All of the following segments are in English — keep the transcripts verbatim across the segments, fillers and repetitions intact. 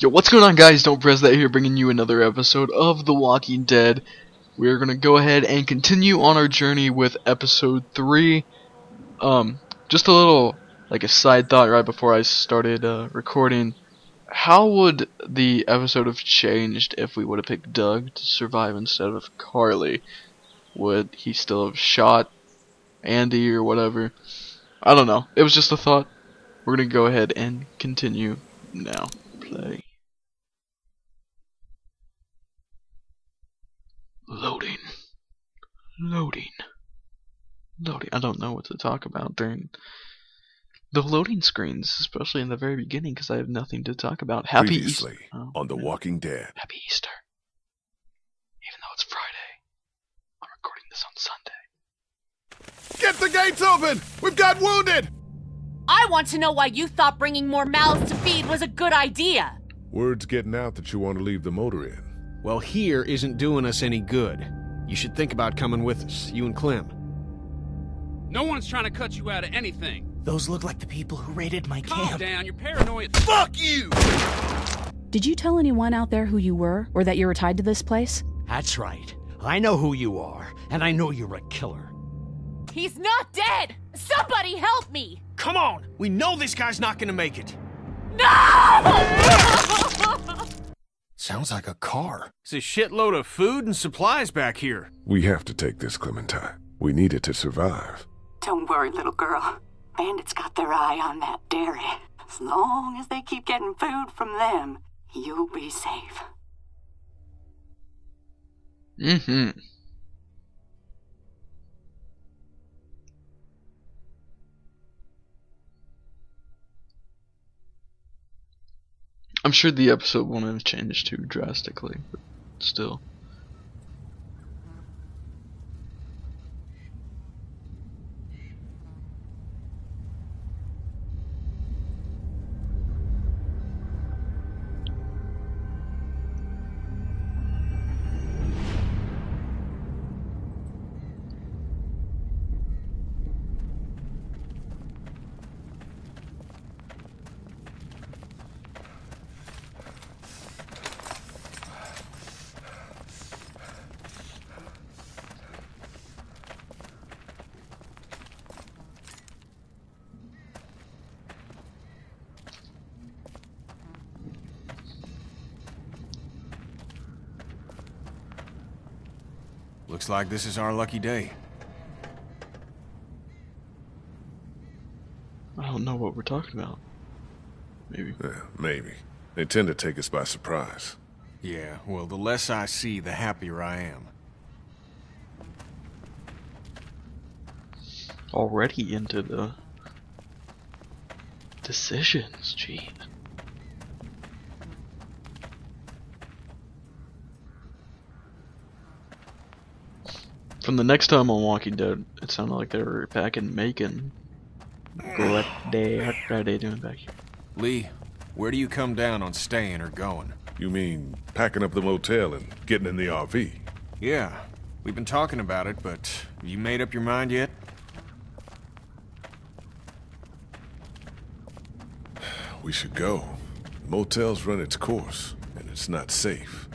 Yo, what's going on, guys? Don't press that here, bringing you another episode of The Walking Dead. We're going to go ahead and continue on our journey with episode three. Um, just a little, like a side thought right before I started uh, recording. How would the episode have changed if we would have picked Doug to survive instead of Carly? Would he still have shot Andy or whatever? I don't know. It was just a thought. We're going to go ahead and continue now. Play. Loading. Loading. Loading. I don't know what to talk about during the loading screens, especially in the very beginning, because I have nothing to talk about. Happy Easter. Oh, on The Walking Dead. Happy Easter. Even though it's Friday, I'm recording this on Sunday. Get the gates open! We've got wounded! I want to know why you thought bringing more mouths to feed was a good idea. Word's getting out that you want to leave the motor in. Well, here isn't doing us any good. You should think about coming with us, you and Clem. No one's trying to cut you out of anything. Those look like the people who raided my Calm camp. Calm down, you're paranoid. Fuck you! Did you tell anyone out there who you were, or that you were tied to this place? That's right. I know who you are, and I know you're a killer. He's not dead! Somebody help me! Come on! We know this guy's not gonna make it! No! Sounds like a car. It's a shitload of food and supplies back here. We have to take this, Clementine. We need it to survive. Don't worry, little girl. Bandits got their eye on that dairy. As long as they keep getting food from them, you'll be safe. Mm-hmm. I'm sure the episode won't have changed too drastically, but still. Looks like this is our lucky day. I don't know what we're talking about. Maybe. Yeah, maybe. They tend to take us by surprise. Yeah, well, the less I see, the happier I am. Already into the decisions, gee. From the next time on Walking Dead, it sounded like they were back in Macon. What day, what are they doing back here? Lee, where do you come down on staying or going? You mean packing up the motel and getting in the R V? Yeah, we've been talking about it, but have you made up your mind yet? We should go. The motel's run its course, and it's not safe.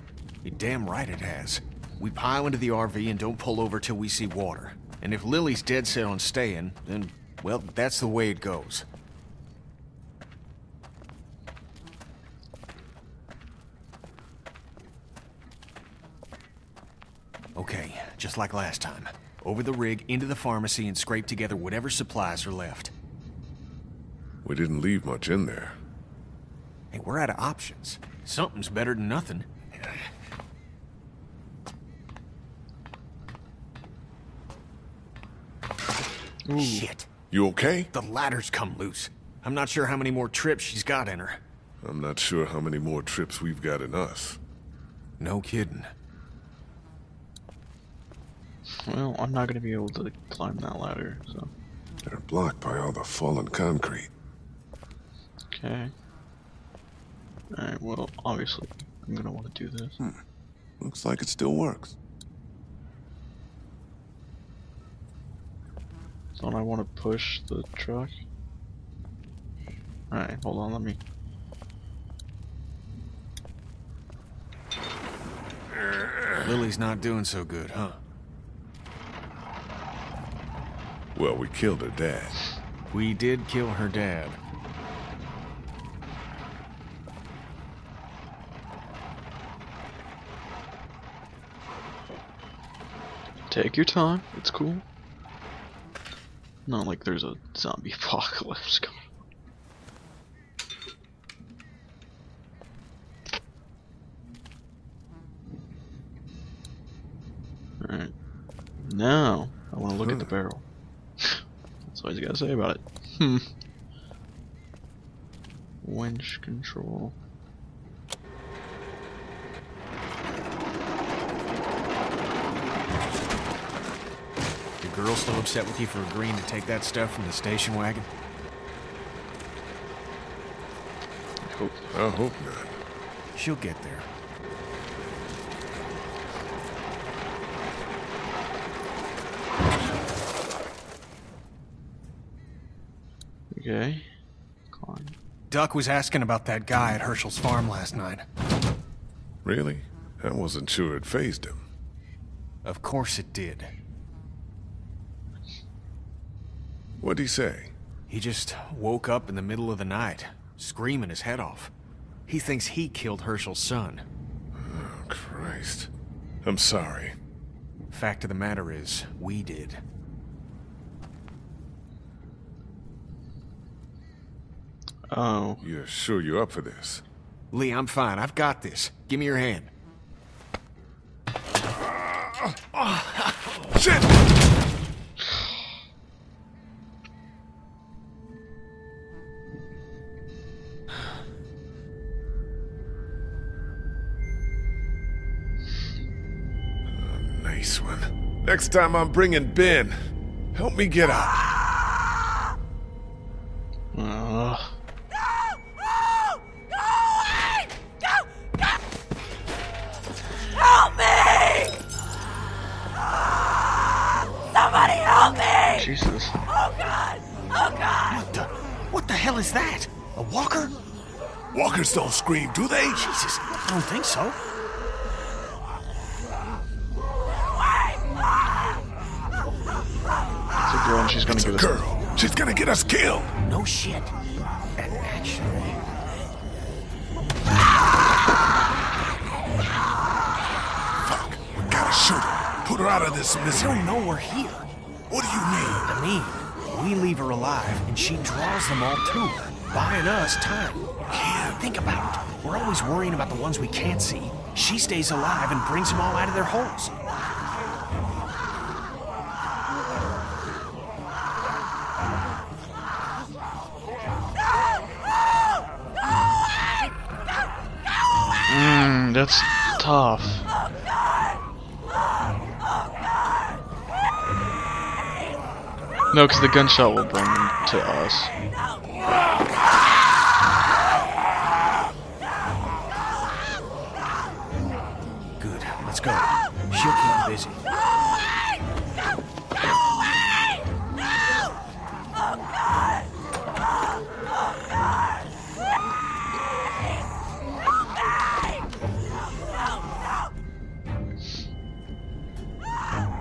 You're damn right it has. We pile into the R V and don't pull over till we see water. And if Lily's dead set on staying, then, well, that's the way it goes. Okay, just like last time. Over the rig, into the pharmacy, and scrape together whatever supplies are left. We didn't leave much in there. Hey, we're out of options. Something's better than nothing. Ooh. Shit. You okay? The ladder's come loose. I'm not sure how many more trips she's got in her. I'm not sure how many more trips we've got in us. No kidding. Well, I'm not gonna be able to climb that ladder, so... They're blocked by all the fallen concrete. Okay. Alright, well, obviously, I'm gonna want to do this. Hmm. Looks like it still works. Don't I want to push the truck? Alright, hold on, let me... Lily's not doing so good, huh? Well, we killed her dad. We did kill her dad. Take your time, it's cool. Not like there's a zombie apocalypse coming. Alright. Now, I want to look huh. at the barrel. That's all he's got to say about it. Hmm. Winch control. The girl still upset with you for agreeing to take that stuff from the station wagon? I hope I hope not. She'll get there. Okay. Climb. Duck was asking about that guy at Hershel's farm last night. Really? I wasn't sure it phased him. Of course it did. What'd he say? He just woke up in the middle of the night, screaming his head off. He thinks he killed Hershel's son. Oh, Christ. I'm sorry. Fact of the matter is, we did. Oh. You're sure you're up for this? Lee, I'm fine. I've got this. Give me your hand. Uh, oh, shit! Oh, nice one. Next time I'm bringing Ben. Help me get up. Jesus. Oh God! Oh God! What the? What the hell is that? A walker? Walkers don't scream, do they? Jesus, I don't think so. It's a girl, and she's gonna it's get a us girl. Killed. She's gonna get us killed. No shit. And actually. Fuck! We gotta shoot her. Put her out of this misery. I don't know we're here. What do you mean? I mean, we leave her alive, and she draws them all to her, buying us time. Yeah. Think about it. We're always worrying about the ones we can't see. She stays alive and brings them all out of their holes. Mmm, that's tough. No, because the gunshot will bring them to us. Good, let's go. She'll keep you busy. No way! No, no way! No! Oh God! Oh, oh God! Please! No, no, no!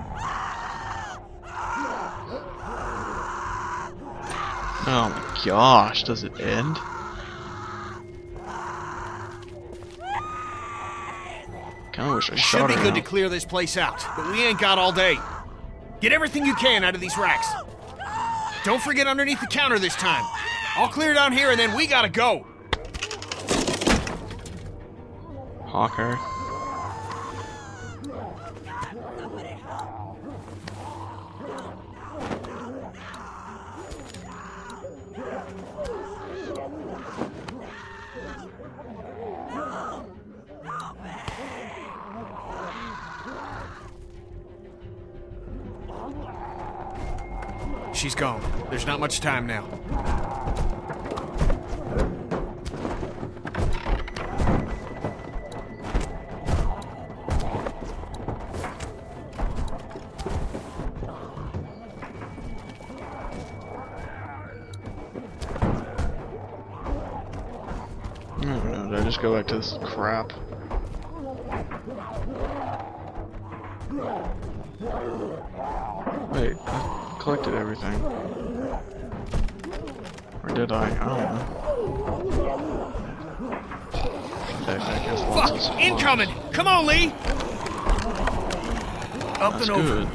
Oh my gosh, does it end? Kinda wish I shot her. Should be good to clear this place out, but we ain't got all day. Get everything you can out of these racks. Don't forget underneath the counter this time. I'll clear down here and then we gotta go. Hawker. She's gone. There's not much time now. I don't know. Did I just go back to this crap? Wait, I collected everything. Or did I? I don't know. Okay, I guess fuck! Incoming! Come on, Lee! Up and over.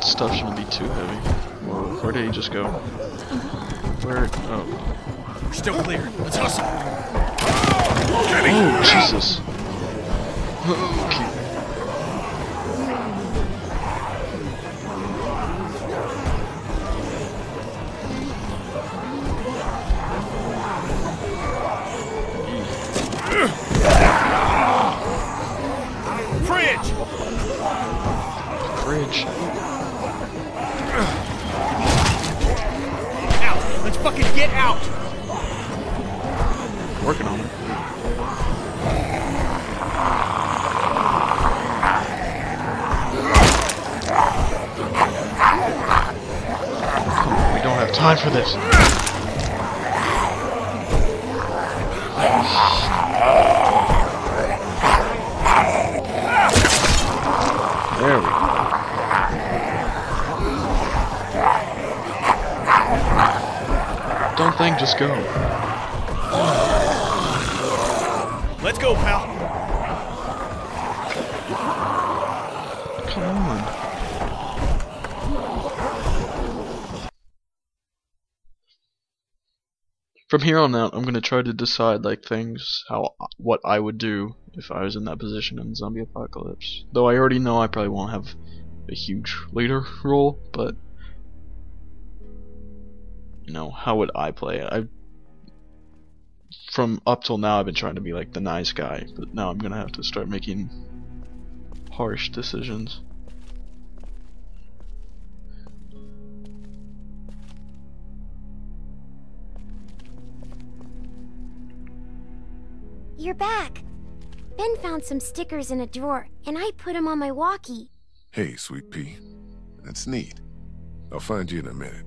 Stuff shouldn't be too heavy. Whoa, where did he just go? Where? Oh. We're still clear. Let's hustle. Oh, Jesus. Okay. Get out! Working on it. Oh, we don't have time for this. There we go. Don't think, just go. Let's go, pal. Come on. From here on out, I'm gonna try to decide like things, how what I would do if I was in that position in the zombie apocalypse. Though I already know I probably won't have a huge leader role, but. You know, how would I play it? I from up till now I've been trying to be like the nice guy, but now I'm gonna have to start making harsh decisions. You're back. Ben found some stickers in a drawer, and I put them on my walkie. Hey, sweet pea. That's neat. I'll find you in a minute.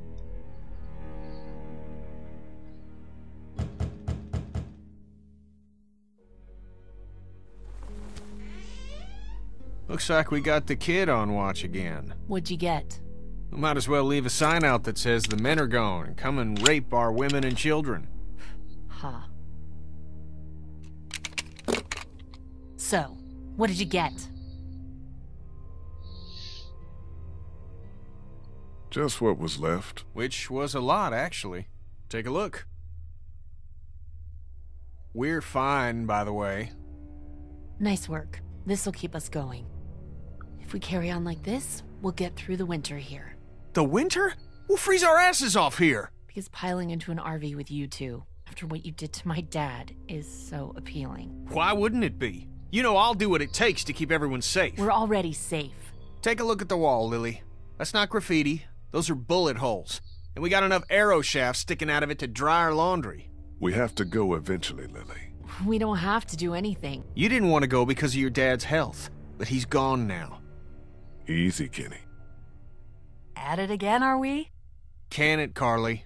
Looks like we got the kid on watch again. What'd you get? We might as well leave a sign out that says the men are gone and come and rape our women and children. Huh. So, what did you get? Just what was left. Which was a lot, actually. Take a look. We're fine, by the way. Nice work. This'll keep us going. If we carry on like this, we'll get through the winter here. The winter? We'll freeze our asses off here! Because piling into an R V with you two, after what you did to my dad, is so appealing. Why wouldn't it be? You know I'll do what it takes to keep everyone safe. We're already safe. Take a look at the wall, Lily. That's not graffiti. Those are bullet holes. And we got enough arrow shafts sticking out of it to dry our laundry. We have to go eventually, Lily. We don't have to do anything. You didn't want to go because of your dad's health, but he's gone now. Easy, Kenny. At it again, are we? Can it, Carly?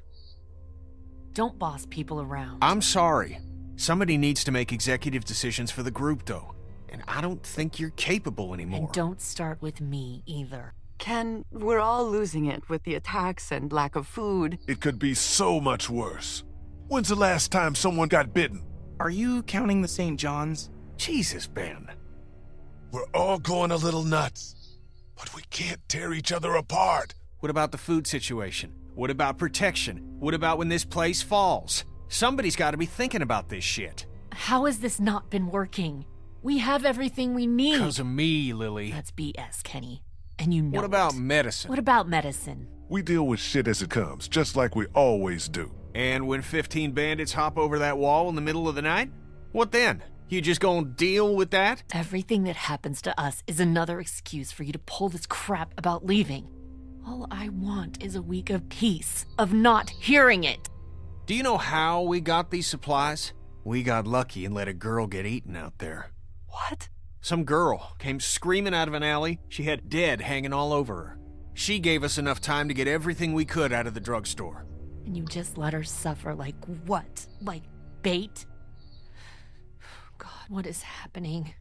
Don't boss people around. I'm sorry. Somebody needs to make executive decisions for the group, though. And I don't think you're capable anymore. And don't start with me, either. Ken, we're all losing it with the attacks and lack of food. It could be so much worse. When's the last time someone got bitten? Are you counting the Saint John's? Jesus, Ben. We're all going a little nuts, but we can't tear each other apart. What about the food situation? What about protection? What about when this place falls? Somebody's got to be thinking about this shit. How has this not been working? We have everything we need. Because of me, Lily. That's B S, Kenny. And you know it. What about medicine? What about medicine? We deal with shit as it comes, just like we always do. And when fifteen bandits hop over that wall in the middle of the night, what then? You just gonna deal with that? Everything that happens to us is another excuse for you to pull this crap about leaving. All I want is a week of peace, of not hearing it. Do you know how we got these supplies? We got lucky and let a girl get eaten out there. What? Some girl came screaming out of an alley. She had dead hanging all over her. She gave us enough time to get everything we could out of the drugstore. And you just let her suffer like what? Like bait? God, what is happening?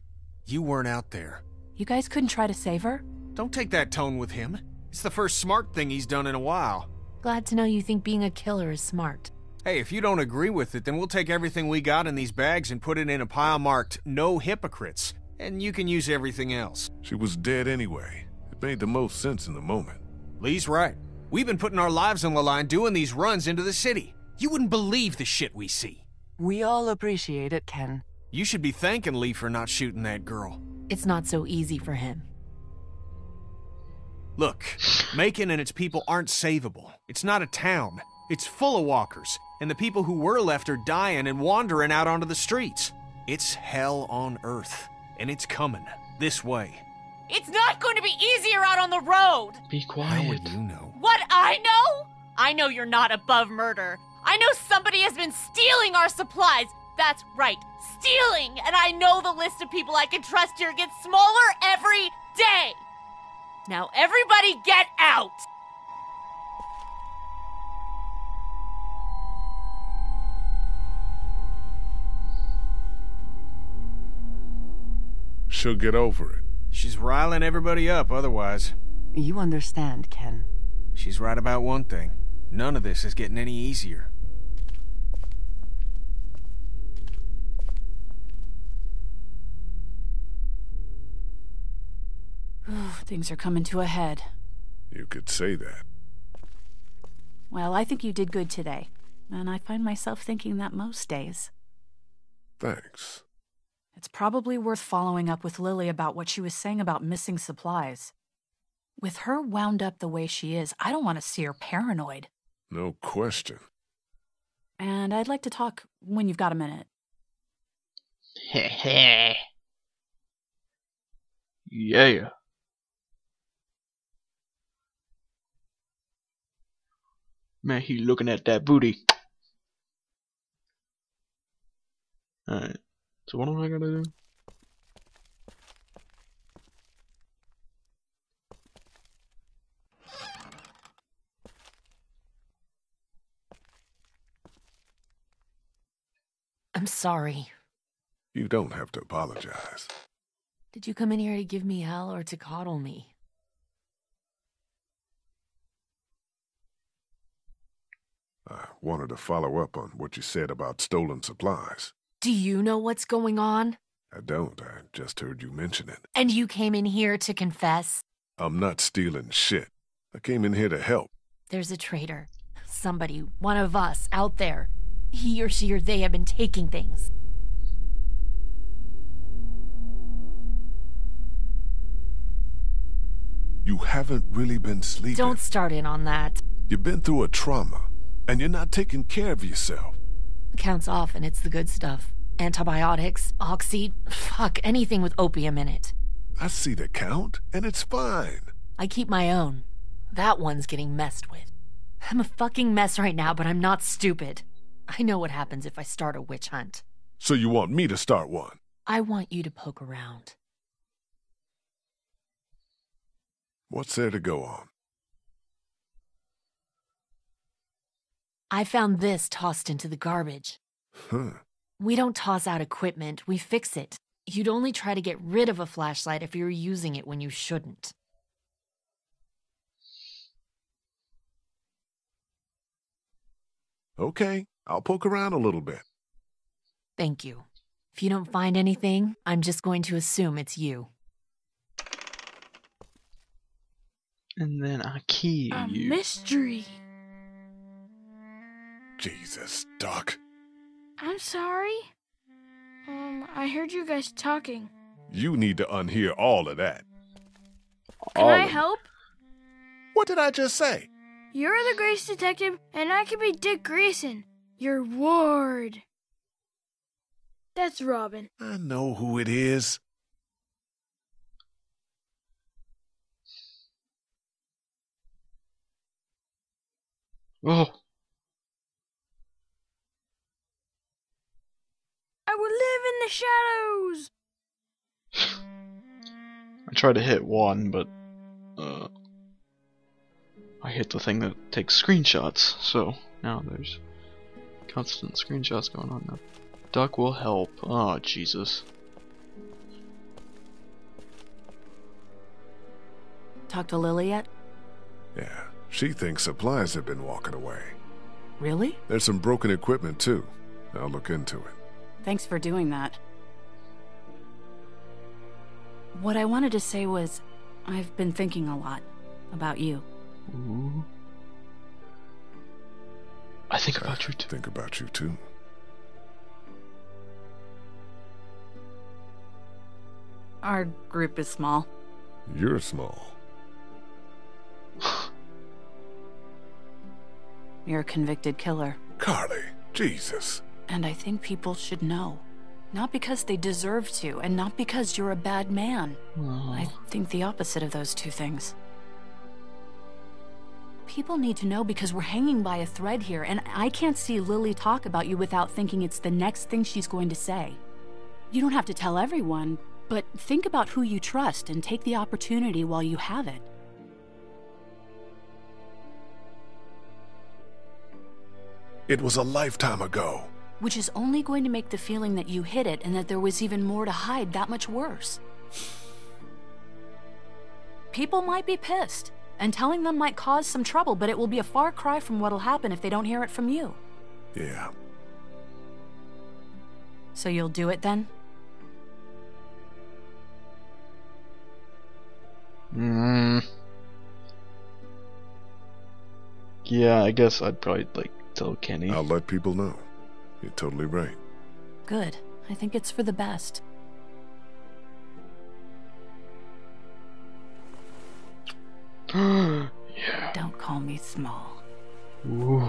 You weren't out there. You guys couldn't try to save her? Don't take that tone with him. It's the first smart thing he's done in a while. Glad to know you think being a killer is smart. Hey, if you don't agree with it, then we'll take everything we got in these bags and put it in a pile marked No Hypocrites, and you can use everything else. She was dead anyway. It made the most sense in the moment. Lee's right. We've been putting our lives on the line doing these runs into the city. You wouldn't believe the shit we see. We all appreciate it, Ken. You should be thanking Lee for not shooting that girl. It's not so easy for him. Look, Macon and its people aren't savable. It's not a town. It's full of walkers, and the people who were left are dying and wandering out onto the streets. It's hell on earth, and it's coming this way. It's not going to be easier out on the road! Be quiet. How would you know? What I know? I know you're not above murder. I know somebody has been stealing our supplies. That's right, stealing! And I know the list of people I can trust here gets smaller every day! Now everybody get out! She'll get over it. She's riling everybody up otherwise. You understand, Ken. She's right about one thing. None of this is getting any easier. Things are coming to a head. You could say that. Well, I think you did good today. And I find myself thinking that most days. Thanks. It's probably worth following up with Lily about what she was saying about missing supplies. With her wound up the way she is, I don't want to see her paranoid. No question. And I'd like to talk when you've got a minute. Heh. Yeah. Man, he looking at that booty. Alright. So what am I gonna do? I'm sorry. You don't have to apologize. Did you come in here to give me hell or to coddle me? I wanted to follow up on what you said about stolen supplies. Do you know what's going on? I don't. I just heard you mention it. And you came in here to confess? I'm not stealing shit. I came in here to help. There's a traitor. Somebody, one of us, out there. He or she or they have been taking things. You haven't really been sleeping. Don't start in on that. You've been through a trauma, and you're not taking care of yourself. The count's off, and it's the good stuff. Antibiotics, oxy, fuck, anything with opium in it. I see the count, and it's fine. I keep my own. That one's getting messed with. I'm a fucking mess right now, but I'm not stupid. I know what happens if I start a witch hunt. So you want me to start one? I want you to poke around. What's there to go on? I found this tossed into the garbage. Huh. We don't toss out equipment, we fix it. You'd only try to get rid of a flashlight if you were using it when you shouldn't. Okay, I'll poke around a little bit. Thank you. If you don't find anything, I'm just going to assume it's you. And then I kill you. A mystery. Jesus, Doc. I'm sorry. Um, I heard you guys talking. You need to unhear all of that. Can I help? What did I just say? You're the Grace detective, and I could be Dick Grayson, your ward. That's Robin. I know who it is. Oh. I will live in the shadows! I tried to hit one, but uh, I hit the thing that takes screenshots, so now there's constant screenshots going on now. Duck will help. Oh, Jesus. Talked to Lily yet? Yeah, she thinks supplies have been walking away. Really? There's some broken equipment, too. I'll look into it. Thanks for doing that. What I wanted to say was, I've been thinking a lot about you. Ooh. I think about you, too. I think about you, too. Our group is small. You're small. You're a convicted killer. Carly, Jesus. And I think people should know. Not because they deserve to, and not because you're a bad man. Oh. I think the opposite of those two things. People need to know because we're hanging by a thread here, and I can't see Lily talk about you without thinking it's the next thing she's going to say. You don't have to tell everyone, but think about who you trust and take the opportunity while you have it. It was a lifetime ago. Which is only going to make the feeling that you hid it and that there was even more to hide that much worse. People might be pissed, and telling them might cause some trouble, but it will be a far cry from what'll happen if they don't hear it from you. Yeah. So you'll do it then? Hmm. Yeah, I guess I'd probably, like, tell Kenny. I'll let people know. You're totally right. Good. I think it's for the best. Yeah. Don't call me small. Ooh.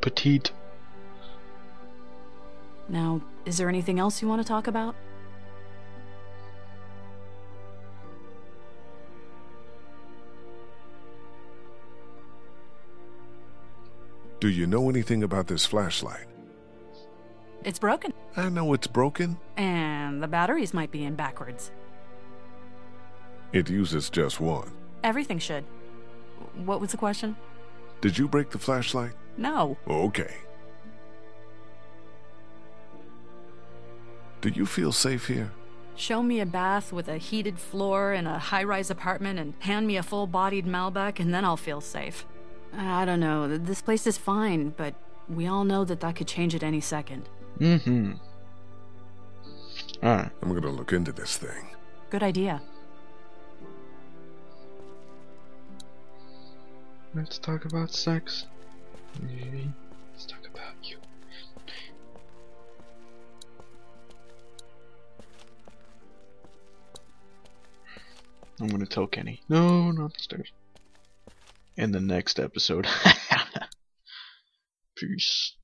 Petite. Now, is there anything else you want to talk about? Do you know anything about this flashlight? It's broken. I know it's broken. And the batteries might be in backwards. It uses just one. Everything should. What was the question? Did you break the flashlight? No. Okay. Do you feel safe here? Show me a bath with a heated floor in a high-rise apartment and hand me a full-bodied Malbec and then I'll feel safe. I don't know. This place is fine, but we all know that that could change at any second. Mm-hmm. All right. I'm gonna look into this thing. Good idea. Let's talk about sex. Let's talk about you. I'm gonna tell Kenny. No, not upstairs. In the next episode. Peace.